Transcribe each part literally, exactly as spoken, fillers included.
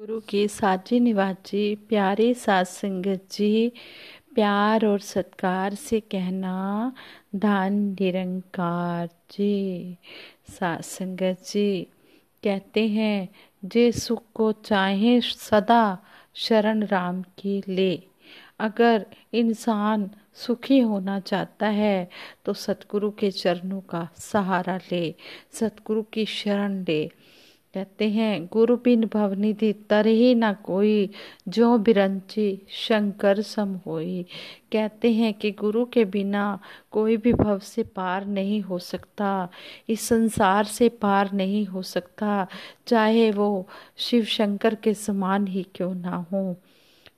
गुरु के साचे निवास जी, प्यारे साथ संगत जी, प्यार और सत्कार से कहना धन निरंकार जी। साथ संगत जी कहते हैं, जे सुख को चाहे सदा शरण राम की ले। अगर इंसान सुखी होना चाहता है तो सतगुरु के चरणों का सहारा ले, सतगुरु की शरण ले। कहते हैं, गुरु बिन भवनिधि तरहि ना कोई, जो बिरंची शंकर सम होई। कहते हैं कि गुरु के बिना कोई भी भव से पार नहीं हो सकता, इस संसार से पार नहीं हो सकता, चाहे वो शिव शंकर के समान ही क्यों ना हो।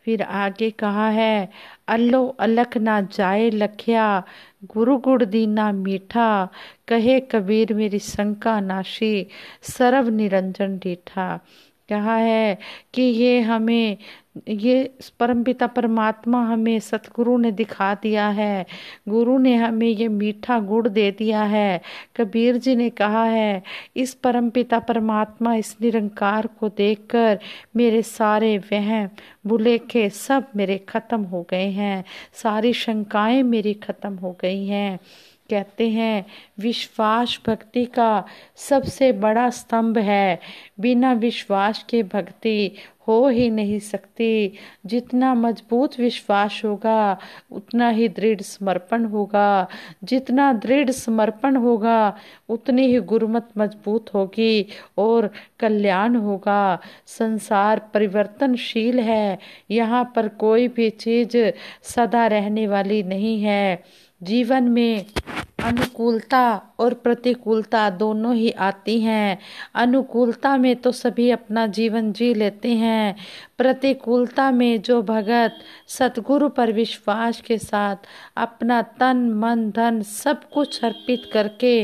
फिर आगे कहा है, अल्लो अलख ना जाए लखिया, गुरु गुड़ दीना मीठा, कहे कबीर मेरी शंका नाशी, सर्व निरंजन डीठा। कहा है कि ये हमें, ये परमपिता परमात्मा हमें सतगुरु ने दिखा दिया है, गुरु ने हमें ये मीठा गुड़ दे दिया है। कबीर जी ने कहा है, इस परमपिता परमात्मा इस निरंकार को देखकर मेरे सारे वहम भुलेखे सब मेरे ख़त्म हो गए हैं, सारी शंकाएं मेरी ख़त्म हो गई हैं। कहते हैं, विश्वास भक्ति का सबसे बड़ा स्तंभ है, बिना विश्वास के भक्ति हो ही नहीं सकती। जितना मजबूत विश्वास होगा उतना ही दृढ़ समर्पण होगा, जितना दृढ़ समर्पण होगा उतनी ही गुरुमत मजबूत होगी और कल्याण होगा। संसार परिवर्तनशील है, यहाँ पर कोई भी चीज़ सदा रहने वाली नहीं है। जीवन में अनुकूलता और प्रतिकूलता दोनों ही आती हैं। अनुकूलता में तो सभी अपना जीवन जी लेते हैं, प्रतिकूलता में जो भगत सतगुरु पर विश्वास के साथ अपना तन मन धन सब कुछ अर्पित करके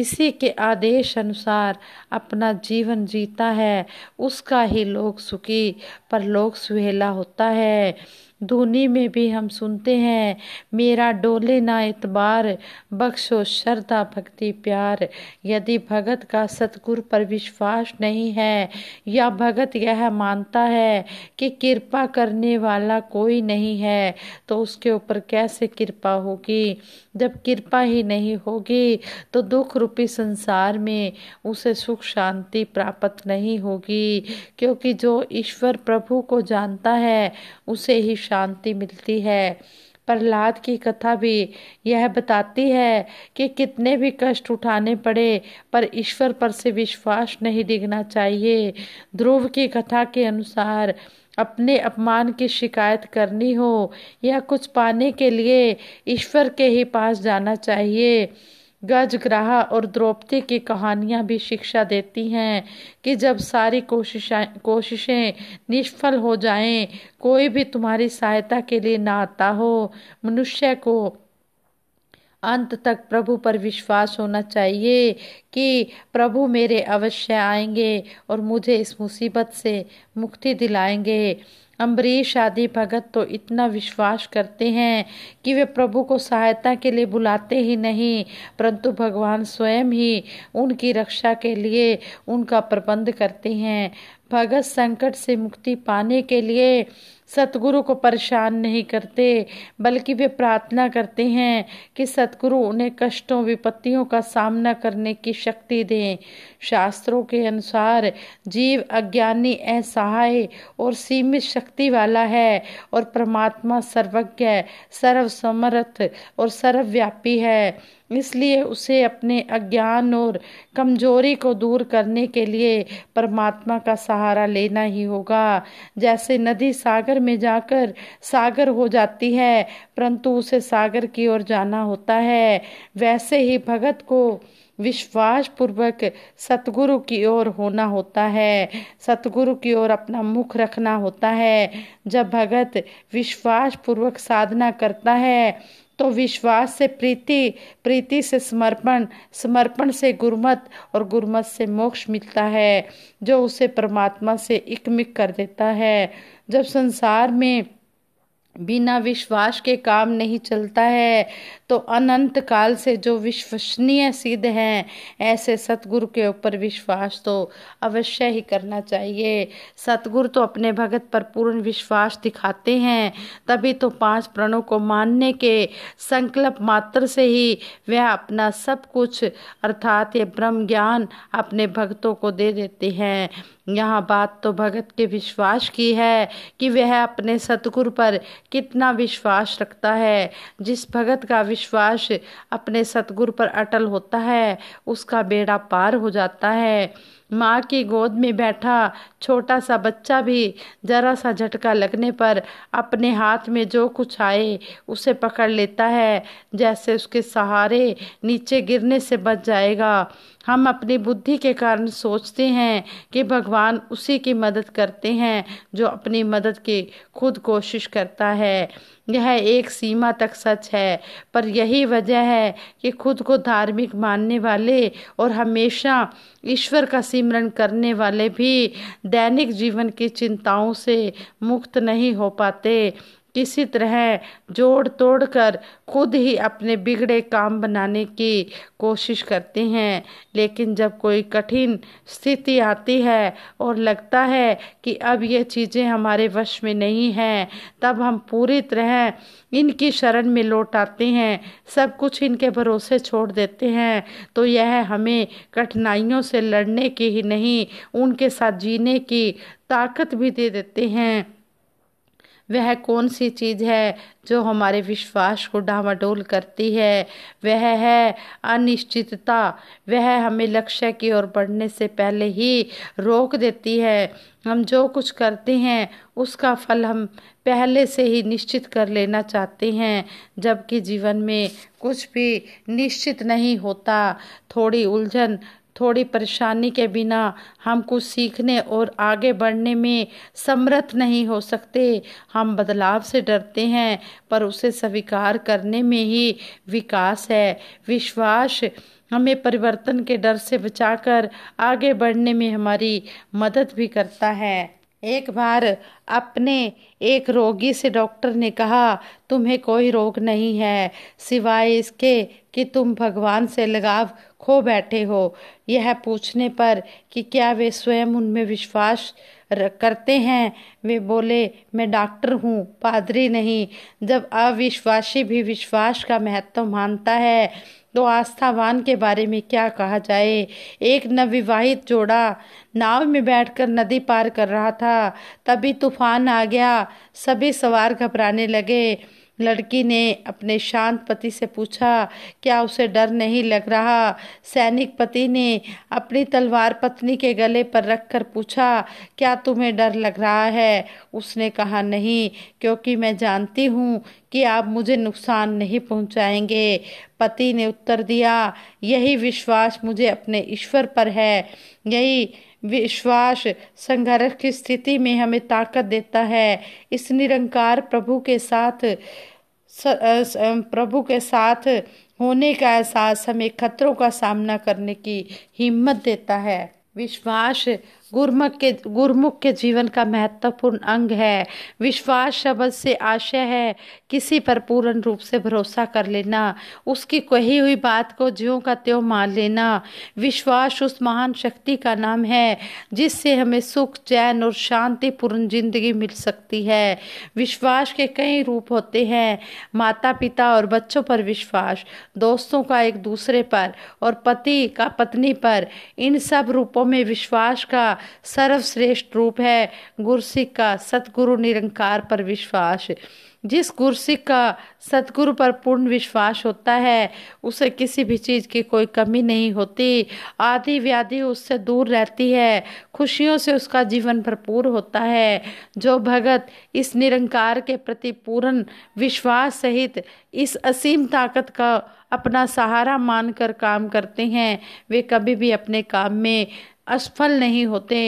इसी के आदेश अनुसार अपना जीवन जीता है, उसका ही लोक सुखी परलोक सुहेला होता है। धुनी में भी हम सुनते हैं, मेरा डोले ना एतबार, बख्शो श्रद्धा भक्ति प्यार। यदि भगत का सतगुरु पर विश्वास नहीं है या भगत यह मानता है कि कृपा करने वाला कोई नहीं है, तो उसके ऊपर कैसे कृपा होगी। जब कृपा ही नहीं होगी तो दुख रूपी संसार में उसे सुख शांति प्राप्त नहीं होगी, क्योंकि जो ईश्वर प्रभु को जानता है उसे ही शांति मिलती है। प्रहलाद की कथा भी यह बताती है कि कितने भी कष्ट उठाने पड़े पर ईश्वर पर से विश्वास नहीं डिगना चाहिए। ध्रुव की कथा के अनुसार अपने अपमान की शिकायत करनी हो या कुछ पाने के लिए ईश्वर के ही पास जाना चाहिए। गजग्राह और द्रौपदी की कहानियाँ भी शिक्षा देती हैं कि जब सारी कोशिशें कोशिशें निष्फल हो जाएं, कोई भी तुम्हारी सहायता के लिए ना आता हो। मनुष्य को अंत तक प्रभु पर विश्वास होना चाहिए कि प्रभु मेरे अवश्य आएंगे और मुझे इस मुसीबत से मुक्ति दिलाएंगे। अम्बरीश आदि भगत तो इतना विश्वास करते हैं कि वे प्रभु को सहायता के लिए बुलाते ही नहीं, परंतु भगवान स्वयं ही उनकी रक्षा के लिए उनका प्रबंध करते हैं। भगत संकट से मुक्ति पाने के लिए सतगुरु को परेशान नहीं करते, बल्कि वे प्रार्थना करते हैं कि सतगुरु उन्हें कष्टों विपत्तियों का सामना करने की शक्ति दें। शास्त्रों के अनुसार जीव अज्ञानी असहाय और सीमित शक्ति वाला है और परमात्मा सर्वज्ञ सर्वसमर्थ और सर्वव्यापी है, इसलिए उसे अपने अज्ञान और कमजोरी को दूर करने के लिए परमात्मा का सहारा लेना ही होगा। जैसे नदी सागर में जाकर सागर हो जाती है, परंतु उसे सागर की ओर जाना होता है, वैसे ही भगत को विश्वास पूर्वक सतगुरु की ओर होना होता है, सतगुरु की ओर अपना मुख रखना होता है। जब भगत विश्वास पूर्वक साधना करता है तो विश्वास से प्रीति, प्रीति से समर्पण, समर्पण से गुरुमत और गुरुमत से मोक्ष मिलता है, जो उसे परमात्मा से एकमिक कर देता है। जब संसार में बिना विश्वास के काम नहीं चलता है तो अनंत काल से जो विश्वसनीय सिद्ध हैं ऐसे सतगुरु के ऊपर विश्वास तो अवश्य ही करना चाहिए। सतगुरु तो अपने भगत पर पूर्ण विश्वास दिखाते हैं, तभी तो पांच प्रणों को मानने के संकल्प मात्र से ही वह अपना सब कुछ अर्थात ये ब्रह्म ज्ञान अपने भक्तों को दे देते हैं। यहाँ बात तो भगत के विश्वास की है कि वह अपने सतगुरु पर कितना विश्वास रखता है। जिस भगत का विश्वास अपने सतगुरु पर अटल होता है उसका बेड़ा पार हो जाता है। माँ की गोद में बैठा छोटा सा बच्चा भी जरा सा झटका लगने पर अपने हाथ में जो कुछ आए उसे पकड़ लेता है, जैसे उसके सहारे नीचे गिरने से बच जाएगा। हम अपनी बुद्धि के कारण सोचते हैं कि भगवान उसी की मदद करते हैं जो अपनी मदद की खुद कोशिश करता है। यह एक सीमा तक सच है, पर यही वजह है कि खुद को धार्मिक मानने वाले और हमेशा ईश्वर का सिमरन करने वाले भी दैनिक जीवन की चिंताओं से मुक्त नहीं हो पाते। किसी तरह जोड़ तोड़ कर खुद ही अपने बिगड़े काम बनाने की कोशिश करते हैं, लेकिन जब कोई कठिन स्थिति आती है और लगता है कि अब ये चीज़ें हमारे वश में नहीं हैं, तब हम पूरी तरह इनकी शरण में लौट आते हैं, सब कुछ इनके भरोसे छोड़ देते हैं। तो यह हमें कठिनाइयों से लड़ने की ही नहीं उनके साथ जीने की ताकत भी दे देते हैं। वह कौन सी चीज़ है जो हमारे विश्वास को डामाडोल करती है? वह है अनिश्चितता। वह हमें लक्ष्य की ओर बढ़ने से पहले ही रोक देती है। हम जो कुछ करते हैं उसका फल हम पहले से ही निश्चित कर लेना चाहते हैं, जबकि जीवन में कुछ भी निश्चित नहीं होता। थोड़ी उलझन, थोड़ी परेशानी के बिना हम कुछ सीखने और आगे बढ़ने में समर्थ नहीं हो सकते। हम बदलाव से डरते हैं, पर उसे स्वीकार करने में ही विकास है। विश्वास हमें परिवर्तन के डर से बचाकर आगे बढ़ने में हमारी मदद भी करता है। एक बार अपने एक रोगी से डॉक्टर ने कहा, तुम्हें कोई रोग नहीं है सिवाय इसके कि तुम भगवान से लगाव खो बैठे हो। यह पूछने पर कि क्या वे स्वयं उनमें विश्वास करते हैं, वे बोले, मैं डॉक्टर हूँ, पादरी नहीं। जब अविश्वासी भी विश्वास का महत्व मानता है तो आस्थावान के बारे में क्या कहा जाए। एक नवविवाहित जोड़ा नाव में बैठकर नदी पार कर रहा था, तभी तूफान आ गया। सभी सवार घबराने लगे। लड़की ने अपने शांत पति से पूछा, क्या उसे डर नहीं लग रहा? सैनिक पति ने अपनी तलवार पत्नी के गले पर रखकर पूछा, क्या तुम्हें डर लग रहा है? उसने कहा, नहीं, क्योंकि मैं जानती हूँ कि आप मुझे नुकसान नहीं पहुँचाएंगे। पति ने उत्तर दिया, यही विश्वास मुझे अपने ईश्वर पर है। यही विश्वास संघर्ष की स्थिति में हमें ताकत देता है। इस निरंकार प्रभु के साथ प्रभु के साथ होने का एहसास हमें खतरों का सामना करने की हिम्मत देता है। विश्वास गुरमुख के गुरमुख के जीवन का महत्वपूर्ण अंग है। विश्वास शब्द से आशय है किसी पर पूर्ण रूप से भरोसा कर लेना, उसकी कही हुई बात को ज्यों का त्यों मान लेना। विश्वास उस महान शक्ति का नाम है जिससे हमें सुख, चैन और शांतिपूर्ण जिंदगी मिल सकती है। विश्वास के कई रूप होते हैं। माता पिता और बच्चों पर विश्वास, दोस्तों का एक दूसरे पर और पति का पत्नी पर, इन सब रूपों में विश्वास का सर्वश्रेष्ठ रूप है गुरसिक का सतगुरु निरंकार पर विश्वास। जिस गुरसिक का सतगुरु पर पूर्ण विश्वास होता है उसे किसी भी चीज़ की कोई कमी नहीं होती। आधी व्याधि उससे दूर रहती है, खुशियों से उसका जीवन भरपूर होता है। जो भगत इस निरंकार के प्रति पूर्ण विश्वास सहित इस असीम ताकत का अपना सहारा मानकर काम करते हैं, वे कभी भी अपने काम में असफल नहीं होते।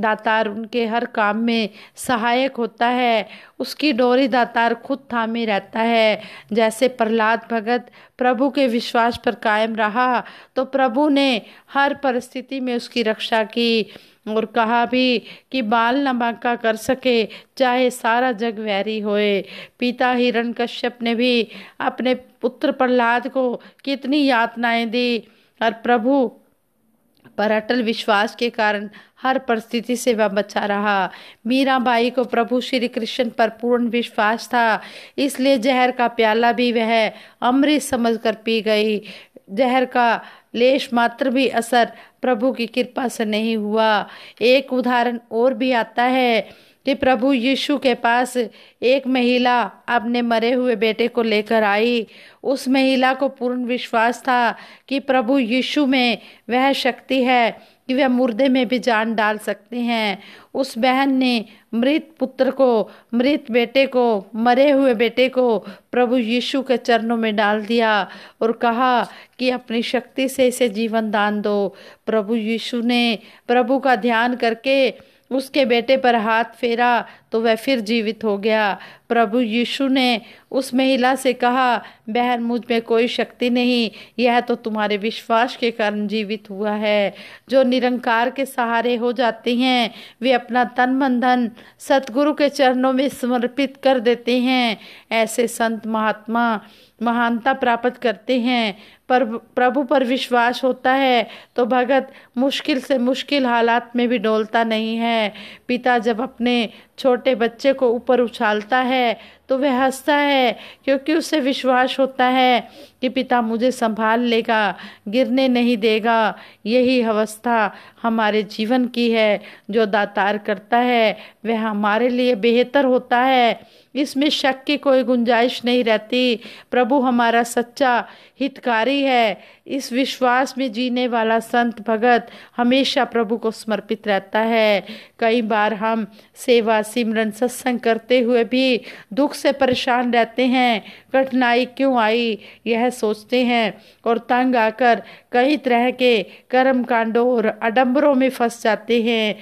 दातार उनके हर काम में सहायक होता है, उसकी डोरी दातार खुद थामे रहता है। जैसे प्रहलाद भगत प्रभु के विश्वास पर कायम रहा तो प्रभु ने हर परिस्थिति में उसकी रक्षा की। और कहा भी कि बाल न बांका कर सके चाहे सारा जग वैरी होए। पिता हिरण्यकश्यप ने भी अपने पुत्र प्रहलाद को कितनी यातनाएं दी और प्रभु पर अटल विश्वास के कारण हर परिस्थिति से वह बचा रहा। मीराबाई को प्रभु श्री कृष्ण पर पूर्ण विश्वास था, इसलिए जहर का प्याला भी वह अमृत समझकर पी गई। जहर का लेश मात्र भी असर प्रभु की कृपा से नहीं हुआ। एक उदाहरण और भी आता है कि प्रभु यीशु के पास एक महिला अपने मरे हुए बेटे को लेकर आई। उस महिला को पूर्ण विश्वास था कि प्रभु यीशु में वह शक्ति है कि वह मुर्दे में भी जान डाल सकते हैं। उस बहन ने मृत पुत्र को, मृत बेटे को, मरे हुए बेटे को प्रभु यीशु के चरणों में डाल दिया और कहा कि अपनी शक्ति से इसे जीवन दान दो। प्रभु यीशु ने प्रभु का ध्यान करके उसके बेटे पर हाथ फेरा तो वह फिर जीवित हो गया। प्रभु यीशु ने उस महिला से कहा, बहन मुझ में कोई शक्ति नहीं, यह तो तुम्हारे विश्वास के कारण जीवित हुआ है। जो निरंकार के सहारे हो जाते हैं वे अपना तन मन धन सतगुरु के चरणों में समर्पित कर देते हैं। ऐसे संत महात्मा महानता प्राप्त करते हैं। पर प्रभु पर विश्वास होता है तो भगत मुश्किल से मुश्किल हालात में भी डोलता नहीं है। पिता जब अपने छोटे बच्चे को ऊपर उछालता है तो वह हंसता है, क्योंकि उसे विश्वास होता है कि पिता मुझे संभाल लेगा, गिरने नहीं देगा। यही अवस्था हमारे जीवन की है। जो दातार करता है वह हमारे लिए बेहतर होता है, इसमें शक की कोई गुंजाइश नहीं रहती। प्रभु हमारा सच्चा हितकारी है। इस विश्वास में जीने वाला संत भगत हमेशा प्रभु को समर्पित रहता है। कई बार हम सेवा सिमरन सत्संग करते हुए भी दुख से परेशान रहते हैं, कठिनाई क्यों आई यह सोचते हैं और तंग आकर कई तरह के कर्म कांडों और आडंबरों में फंस जाते हैं।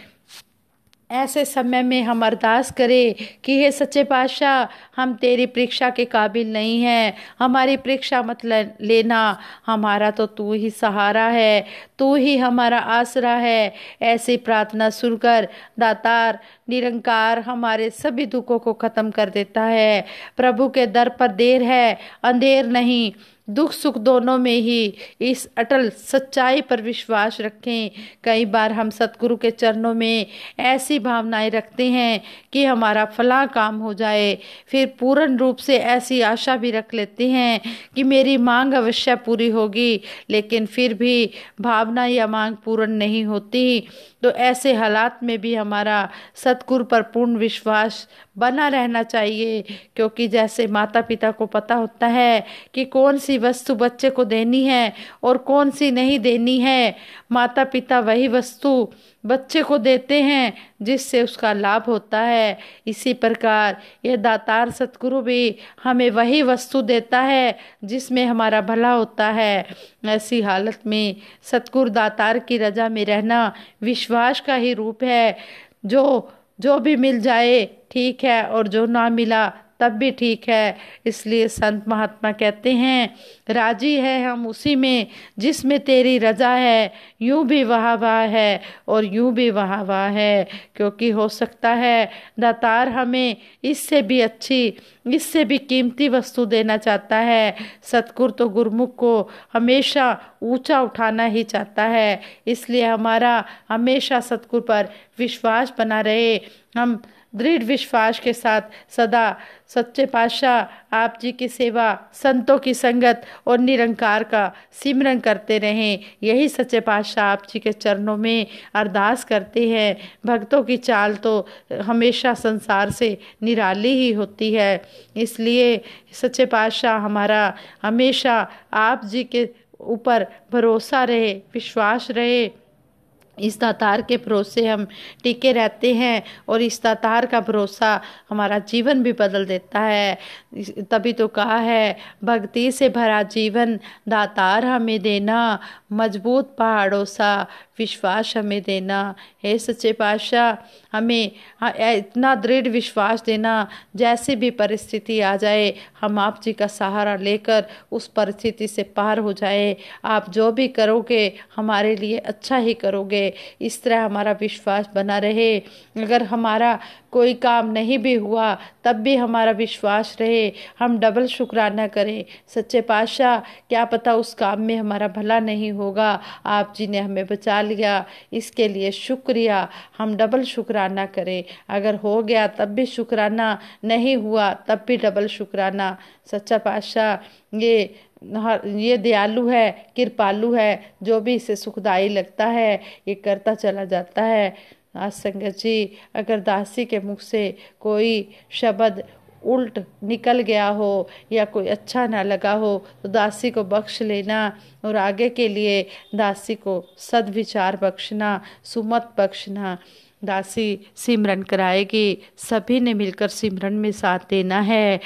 ऐसे समय में हम अरदास करें कि हे सच्चे पातशाह, हम तेरी परीक्षा के काबिल नहीं हैं, हमारी परीक्षा मत लेना, हमारा तो तू ही सहारा है, तू ही हमारा आसरा है। ऐसी प्रार्थना सुनकर दातार निरंकार हमारे सभी दुखों को ख़त्म कर देता है। प्रभु के दर पर देर है, अंधेर नहीं। दुख सुख दोनों में ही इस अटल सच्चाई पर विश्वास रखें। कई बार हम सतगुरु के चरणों में ऐसी भावनाएं रखते हैं कि हमारा फला काम हो जाए, फिर पूर्ण रूप से ऐसी आशा भी रख लेते हैं कि मेरी मांग अवश्य पूरी होगी, लेकिन फिर भी भावना या मांग पूर्ण नहीं होती। तो ऐसे हालात में भी हमारा सतगुरु पर पूर्ण विश्वास बना रहना चाहिए, क्योंकि जैसे माता पिता को पता होता है कि कौन सी वस्तु बच्चे को देनी है और कौन सी नहीं देनी है, माता पिता वही वस्तु बच्चे को देते हैं जिससे उसका लाभ होता है। इसी प्रकार यह दातार सतगुरु भी हमें वही वस्तु देता है जिसमें हमारा भला होता है। ऐसी हालत में सतगुरु दातार की रजा में रहना विश्वास का ही रूप है। जो जो भी मिल जाए ठीक है, और जो ना मिला तब भी ठीक है। इसलिए संत महात्मा कहते हैं, राजी है हम उसी में जिसमें तेरी रजा है, यूं भी वहाँ वहाँ है और यूं भी वहाँ वहाँ है। क्योंकि हो सकता है दातार हमें इससे भी अच्छी, इससे भी कीमती वस्तु देना चाहता है। सतगुरु तो गुरमुख को हमेशा ऊंचा उठाना ही चाहता है, इसलिए हमारा हमेशा सतगुरु पर विश्वास बना रहे। हम दृढ़ विश्वास के साथ सदा सच्चे पातशाह, आप जी की सेवा, संतों की संगत और निरंकार का सिमरन करते रहें। यही सच्चे पातशाह आप जी के चरणों में अरदास करते हैं। भक्तों की चाल तो हमेशा संसार से निराली ही होती है, इसलिए सच्चे पातशाह हमारा हमेशा आप जी के ऊपर भरोसा रहे, विश्वास रहे। इस दातार के भरोसे हम टिके रहते हैं और इस दातार का भरोसा हमारा जीवन भी बदल देता है। तभी तो कहा है, भक्ति से भरा जीवन दातार हमें देना, मजबूत पहाड़ों सा विश्वास हमें देना। हे सच्चे पातशाह, हमें इतना दृढ़ विश्वास देना, जैसे भी परिस्थिति आ जाए हम आप जी का सहारा लेकर उस परिस्थिति से पार हो जाए। आप जो भी करोगे हमारे लिए अच्छा ही करोगे, इस तरह हमारा विश्वास बना रहे। अगर हमारा कोई काम नहीं भी हुआ तब भी हमारा विश्वास रहे, हम डबल शुक्राना करें। सच्चे पातशाह, क्या पता उस काम में हमारा भला नहीं होगा, आप जी ने हमें बचा लिया, इसके लिए शुक्रिया, हम डबल शुक्राना करें। अगर हो गया तब भी शुक्राना, नहीं हुआ तब भी डबल शुक्राना। सच्चा पातशाह ये ये दयालु है, कृपालु है, जो भी इसे सुखदाई लगता है ये करता चला जाता है। आज संगत जी, अगर दासी के मुख से कोई शब्द उल्ट निकल गया हो या कोई अच्छा ना लगा हो तो दासी को बख्श लेना, और आगे के लिए दासी को सद्विचार बख्शना, सुमत बख्शना। दासी सिमरन कराएगी, सभी ने मिलकर सिमरन में साथ देना है,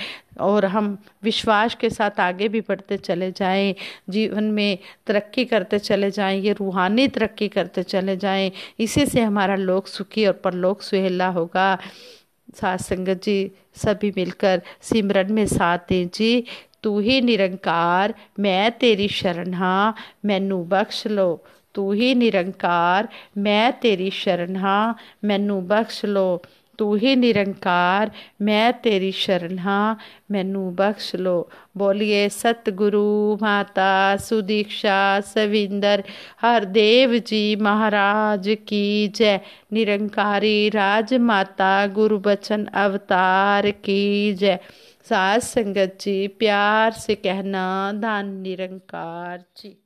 और हम विश्वास के साथ आगे भी बढ़ते चले जाएं, जीवन में तरक्की करते चले जाएं, ये रूहानी तरक्की करते चले जाएं। इसी से हमारा लोक सुखी और परलोक सुहेला होगा। साथ संगत जी, सभी मिलकर सिमरन में साथ दें जी। तू ही निरंकार मैं तेरी शरण हाँ, मैनू बख्श लो। तू ही निरंकार मैं तेरी शरण हाँ, मैनू बख्श लो। तू ही निरंकार मैं तेरी शरण हाँ, मैनू बख्श लो। बोलिए सतगुरु माता सुदीक्षा सविंदर हरदेव जी महाराज की जय। निरंकारी राज माता गुरु बचन अवतार की जय। साथ संगत जी, प्यार से कहना धन निरंकार जी।